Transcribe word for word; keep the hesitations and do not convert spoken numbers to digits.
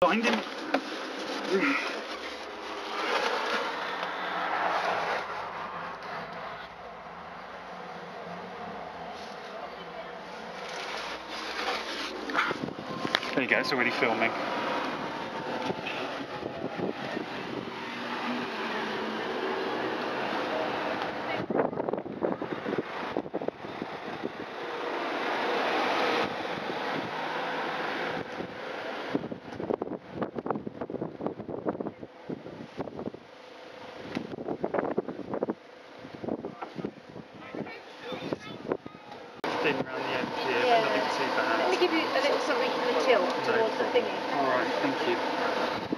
Find him. There you go, it's already filming. Around the edge here, yeah. But nothing too bad. Let me give you a little something for the tilt towards the thingy. Alright, thank you.